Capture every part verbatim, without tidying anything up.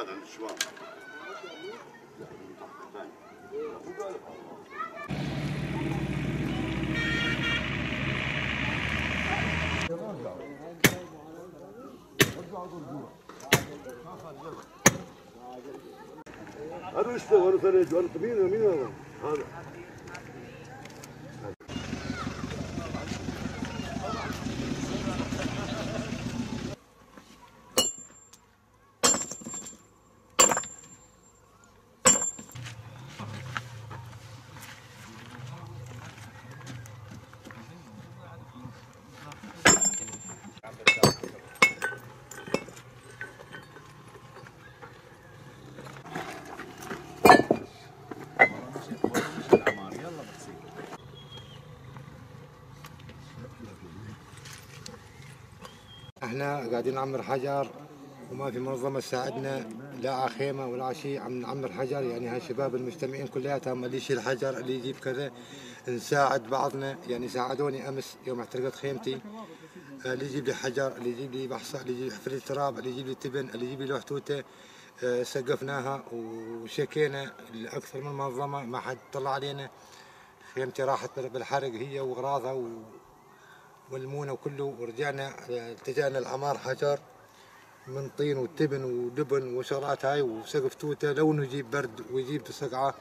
البلاد عند الشباب. هذا اشتغل هذا ثلج هذا طبيعي مين هذا؟ هذا احنا قاعدين نعمر حجر وما في منظمه تساعدنا، لا على خيمه ولا على شيء، عم نعمر حجر. يعني هالشباب المجتمعين كلياتهم اللي يشيل حجر اللي يجيب كذا، نساعد بعضنا. يعني ساعدوني امس يوم احترقت خيمتي، اللي يجيب لي حجر، اللي يجيب لي بحصه، اللي يجيب لي حفره تراب، اللي يجيب لي تبن، اللي يجيب لي لوح توته. سقفناها وشكينا لاكثر من منظمه، ما حد طلع علينا. خيمتي راحت بالحرق هي واغراضها و والمونه وكله، ورجعنا التجأنا العمار حجر من طين وتبن ودبن وشغلات هاي وسقف توته. لو انه يجيب برد ويجيب سقعه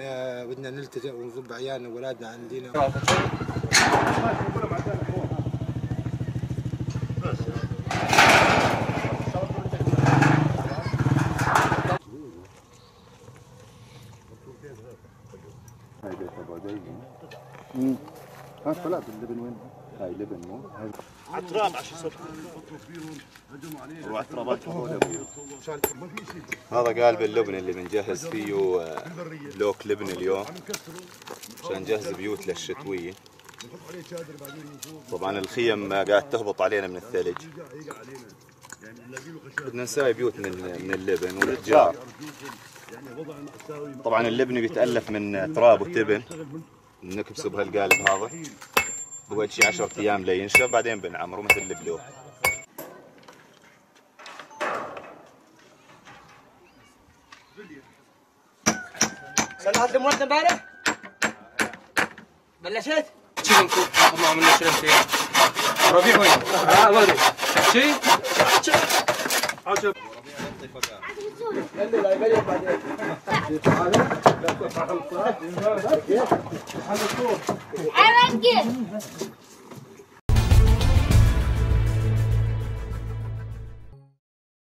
آه بدنا نلتجأ ونصب عيالنا وولادنا عندنا. هاي لبن مو عتراب عشان يصب وعترابات حوله. هذا قالب اللبن اللي بنجهز فيه لوك لبن اليوم عشان نجهز بيوت للشتويه. طبعا الخيم قاعد تهبط علينا من الثلج، بدنا نساوي بيوت من من اللبن والاتجار. طبعا اللبن بيتالف من تراب وتبن، نكبسه بهالقالب هذا اول شيء عشرة ايام لينشف، بعدين بنعمره مثل البلوك. صلحت المولد امبارح؟ بلشت؟ شي منكم طلعوا منه شلمت اياه. ربيع وين؟ اه ما ادري. شي؟ شي. عشب. ربيع يعطي بعدين. I like it.